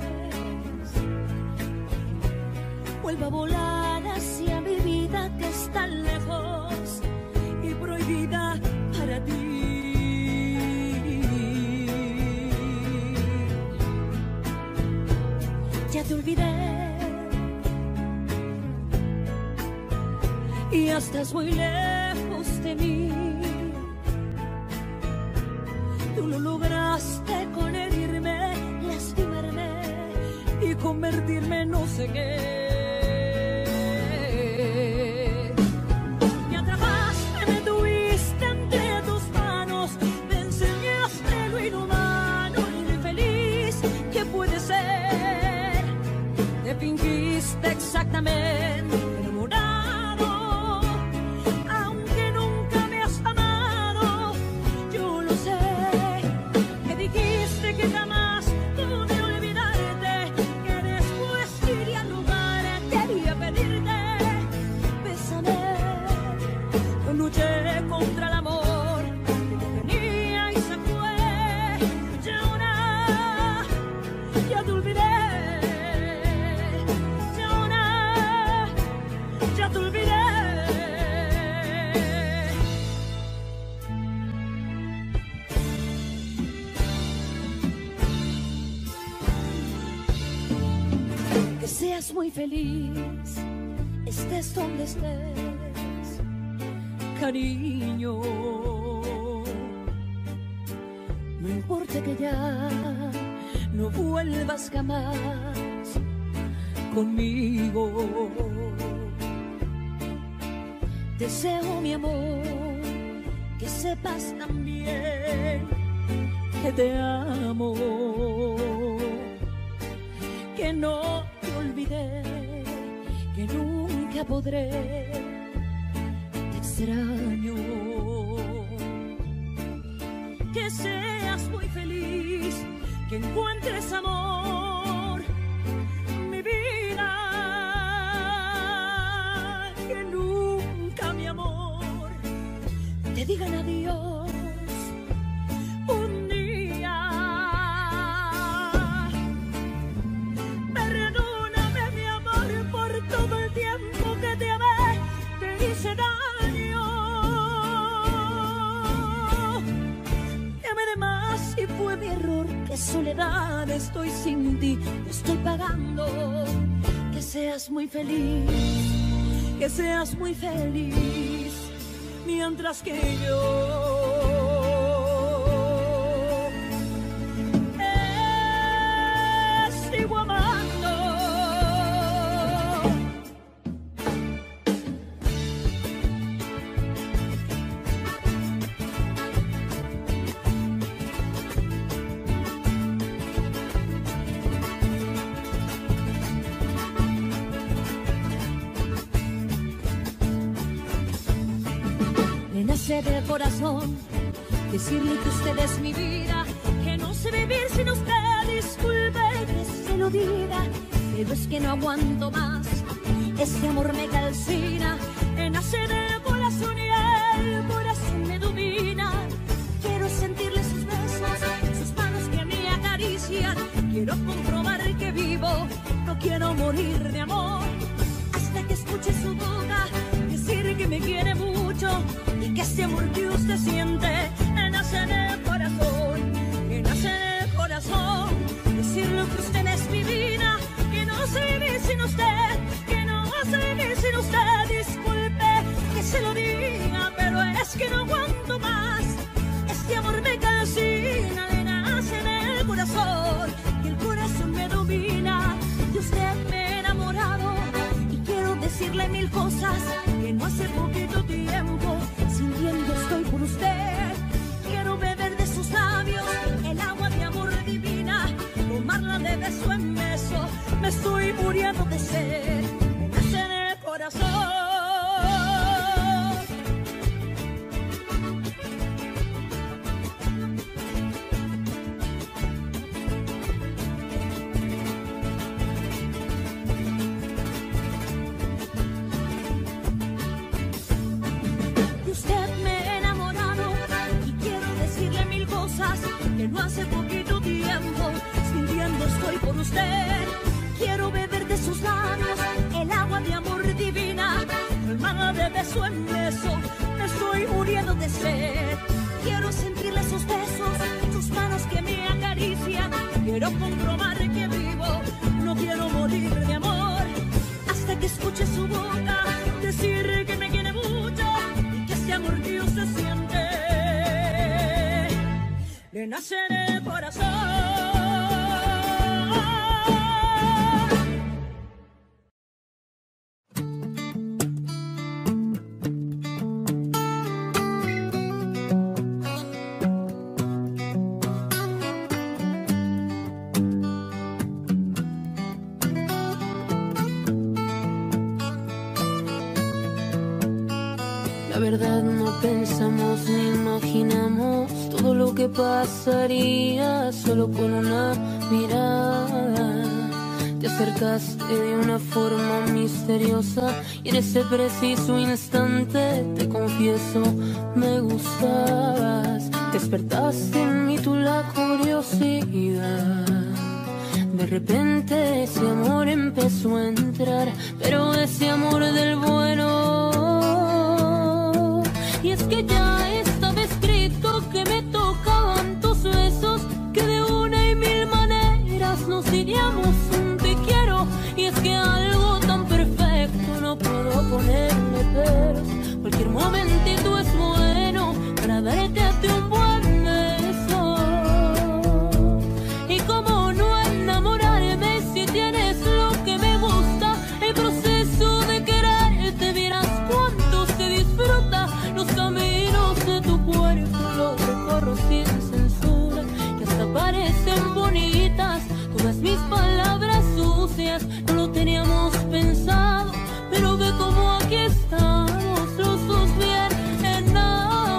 vuelva a volar hacia mi vida que es tan lejos y prohibida para ti. Ya te olvidé y ya estás muy lejos de mí. Tú lo lograste con herirme, lastimarme y convertirme en no sé qué. Fingiste exactamente enamorado, aunque nunca me has amado. Yo lo sé, que dijiste que jamás pude olvidarte, que después iría al lugar, quería pedirte, bésame. Yo luché contra el amor que tenía y se fue, y ahora ya te olvidé. Que seas muy feliz, estés donde estés, cariño. No importa que ya no vuelvas jamás conmigo. Deseo, mi amor, que sepas también que te amo, que no que nunca podré, te extraño. Que seas muy feliz, que encuentres amor, mi vida. Que nunca, mi amor, te digan adiós. Soledad, estoy sin ti, lo estoy pagando. Que seas muy feliz, que seas muy feliz, mientras que yo nace del corazón decirle que usted es mi vida, que no sé vivir sin usted, disculpe que se lo diga, pero es que no aguanto más, este amor me calcina. Nace del corazón y el corazón me domina, quiero sentirle sus besos, sus manos que me acarician, quiero comprobar que vivo, no quiero morir de amor, hasta que escuche su boca decir que me quiere mucho, que este amor que usted siente nace en el corazón, que nace en el corazón. Decirle que usted es mi vida, que no sé vivir sin usted, que no sé vivir sin usted. Disculpe que se lo diga, pero es que no aguanto más. Este amor me calcina, le nace en el corazón, y el corazón me domina. De usted me he enamorado y quiero decirle mil cosas que no hace poquito tiempo. Sintiendo estoy por usted, quiero beber de sus labios el agua de amor divina, tomarla de beso en beso, me estoy muriendo de sed, me nace en el corazón. No hace poquito tiempo nace en el corazón. Pensamos ni imaginamos todo lo que pasaría solo con una mirada. Te acercaste de una forma misteriosa y en ese preciso instante, te confieso, me gustabas. Despertaste en mí tú la curiosidad. De repente ese amor empezó a entrar, pero ese amor del bueno. Y es que ya estaba escrito que me tocaban tus besos, que de una y mil maneras nos diríamos un te quiero. Y es que algo tan perfecto no puedo ponerle peros. Cualquier momentito es bueno para darte a ti un buen beso. Y cómo no enamorarme si tienes lo que me gusta. El proceso de quererte, vieras cuánto se disfruta. Los caminos de tu cuerpo los recorro sin censura, que hasta parecen bonitas todas mis palabras sucias. No lo teníamos pensado, pero ve como aquí estamos los dos bien enamorados.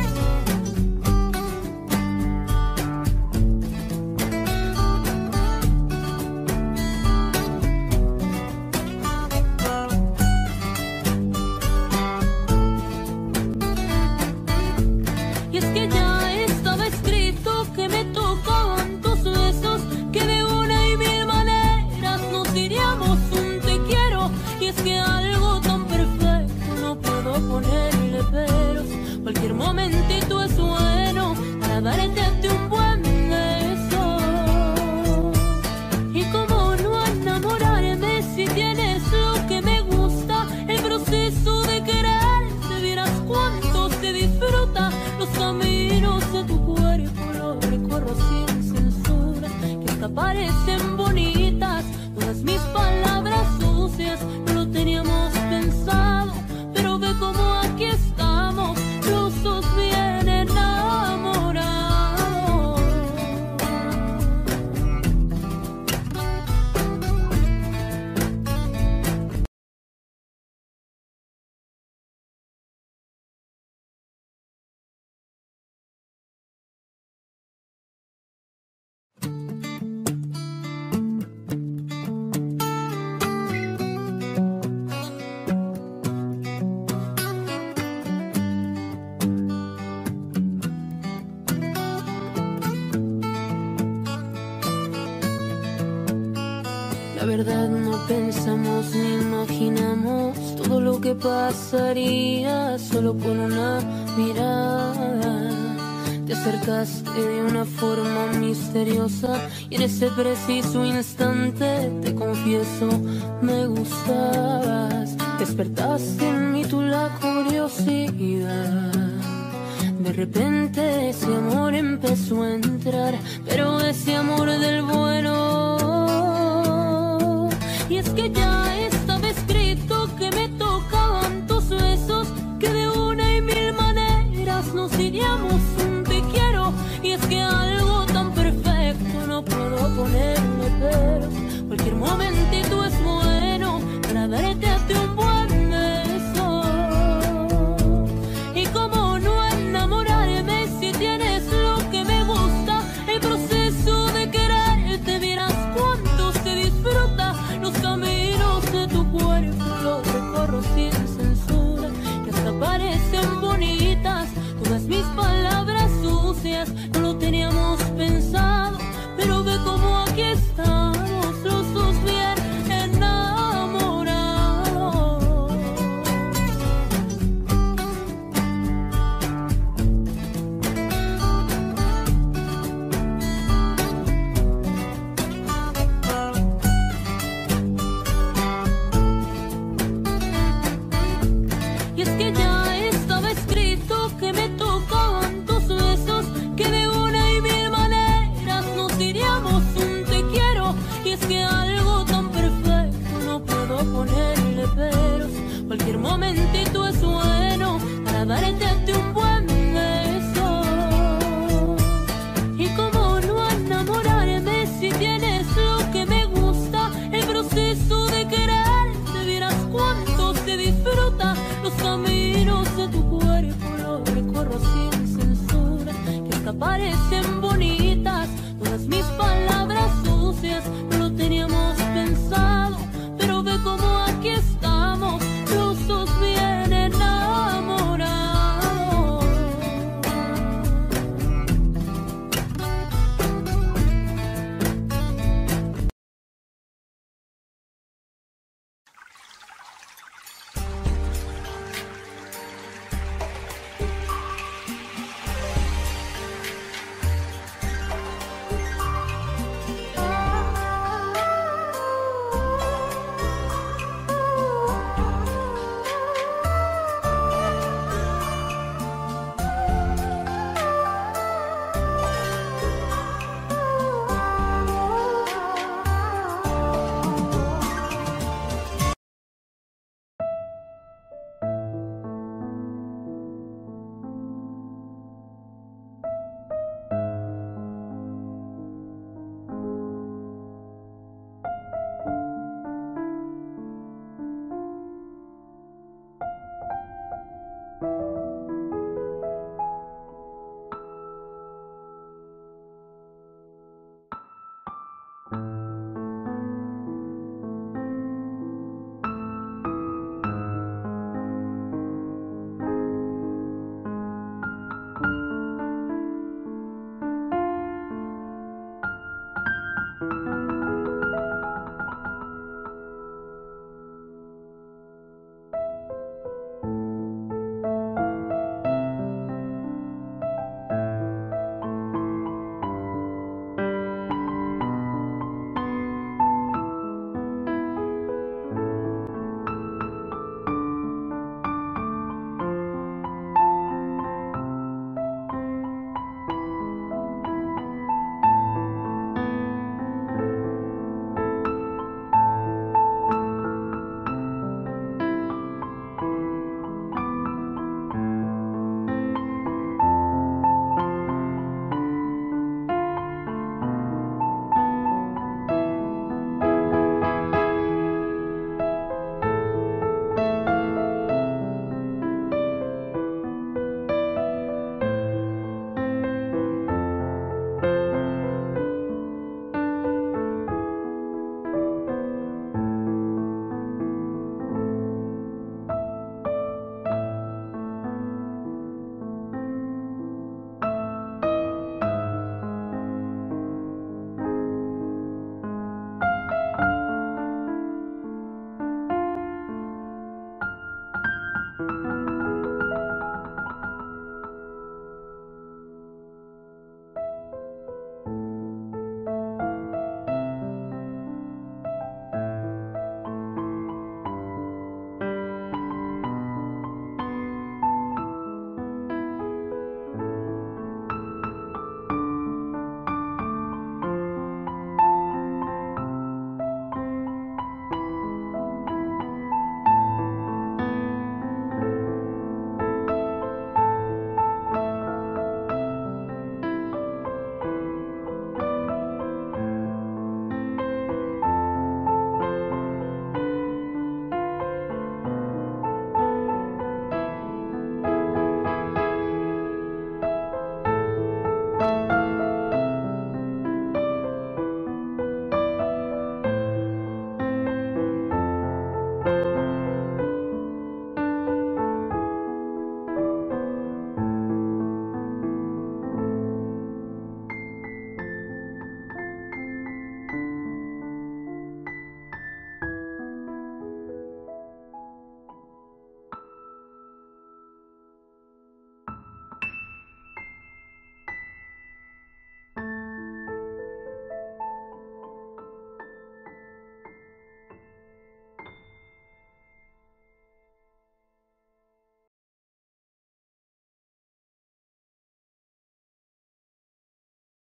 Y es que ya estaba escrito que me tocaban tus besos, que de una y mil maneras nos diríamos un te quiero. Y es que algo tan perfecto no puedo ponerle peros. Cualquier momentito es bueno para darte a ti un buen beso. Y cómo no enamorarme si tienes lo que me gusta. El proceso de quererte, vieras cuánto se disfruta. Los caminos de tu cuerpo los recorro sin censura, que hasta parecen bonitas todas mis palabras sucias. No lo teníamos pensado, pero ve como aquí estamos los dos bien enamorados. La verdad no pensamos ni imaginamos todo lo que pasaría solo con una mirada. Te acercaste de una forma misteriosa y en ese preciso instante, te confieso, me gustabas. Despertaste en mí tú la curiosidad. De repente ese amor empezó a entrar, pero ese amor del bueno. Y es que ya estaba escrito que me tocaban tus besos, que de una y mil maneras nos diríamos un te quiero. Y es que algo tan perfecto no puedo ponerle peros. Cualquier momentito es bueno para darte a ti un buen beso. Y cómo no enamorarme si tienes lo que me gusta. El proceso de quererte, vieras cuánto se disfruta. Los caminos de tu cuerpo los recorro sin censura, que hasta parecen bonitas todas mis palabras salvar.